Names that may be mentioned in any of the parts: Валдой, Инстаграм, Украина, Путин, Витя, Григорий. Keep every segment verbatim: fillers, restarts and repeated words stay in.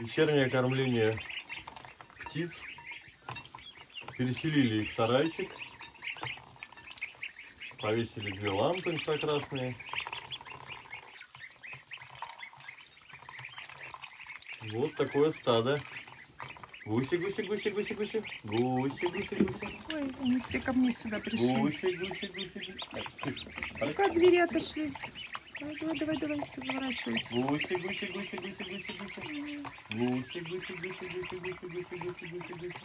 вечернее кормление птиц. Переселили их в сарайчик. Повесили две лампы инфракрасные. Вот такое стадо. Гуси, гуси, гуси, гуси, гуси. Гуси, гуси, гуси. Ой, они все ко мне сюда пришли. Гуси, гуси, гуси, гуси. Ну-ка, от двери отошли. Давай, давай, давай, разворачивайся. Гуси, гуси, гуси, гуси, гуси, гуси. Гуси, гуси, гуси, гуси, гуси, гуси, гуси, гуси, гуси.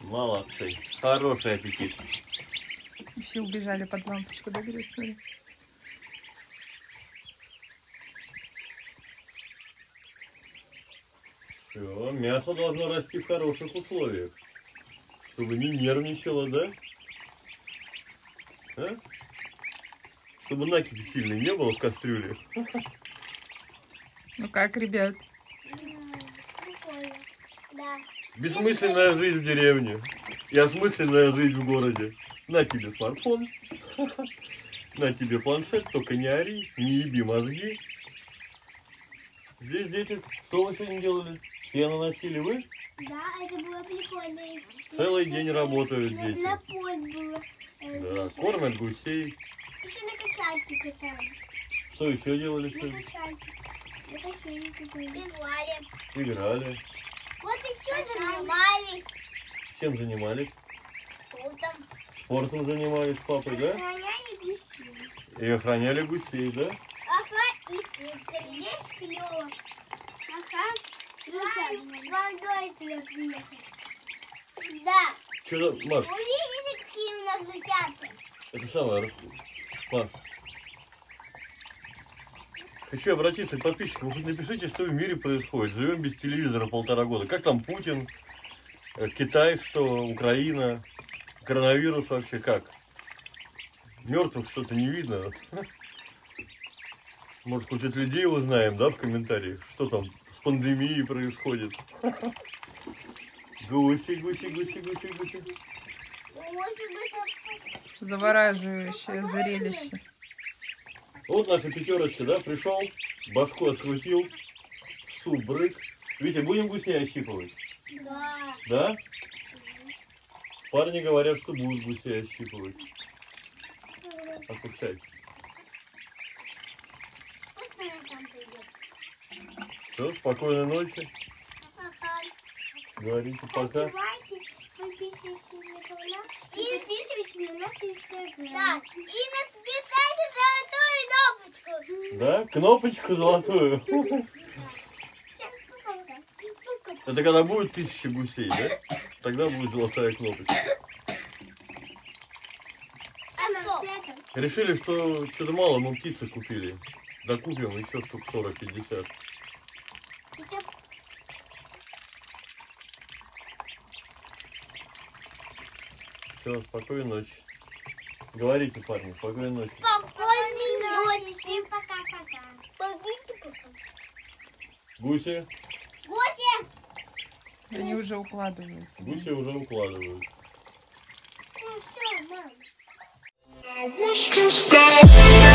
Молодцы. Хороший аппетит. И все убежали под лампочку, да, Григорий? Все, мясо должно расти в хороших условиях, чтобы не нервничало, да? А? Чтобы накипи сильно не было в кастрюле. Ну как, ребят? Да. Бессмысленная жизнь в деревне и осмысленная жизнь в городе. На тебе смартфон, на тебе планшет, только не ори, не еби мозги. Здесь дети, что вы сегодня делали? Сено носили вы? Да, это было прикольно. Целый день работают дети. На поле было. Да, кормят гусей. Еще на качальке катались. Что еще делали? На качальке. На качальке катались. Играли. Играли. Вот еще занимались. Чем занимались? Спортом. Спортом занимались с папой, да? Охраняли гусей. И охраняли гусей, да? Ага, и здесь клёв. Ага. Валдой сюда приехал. Да. Что там, Маш? Увидите, какие у нас утята? Это самое, Маш. Хочу обратиться к подписчикам. Вы напишите, что в мире происходит. Живем без телевизора полтора года. Как там Путин, Китай, что Украина, коронавирус вообще как? Мертвых что-то не видно. Может, хоть от людей узнаем, да, в комментариях, что там с пандемией происходит. Гуси, гуси, гуси, гуси, гуси. Завораживающее зрелище. Вот наша пятерочка, да, пришел, башку открутил, суп брык. Витя, будем гусей ощипывать? Да. Да? Парни говорят, что будут гусей ощипывать. Отпускай. Все, спокойной ночи. Говорите пока. И подписывайтесь на нас в Инстаграме. Да, и нажмите золотую кнопочку. Да, кнопочку золотую. Это когда будет тысяча гусей, да? Тогда будет золотая кнопочка. Решили, что что-то мало мы птицы купили. Докупим еще штук сорок-пятьдесят. Все, спокойной ночи. Говорите, парни, спокойной ночи. Спокойной ночи. Пока-пока. Гуси. Гуси. Они уже укладываются. Гуси уже укладываются. Ну все, мам.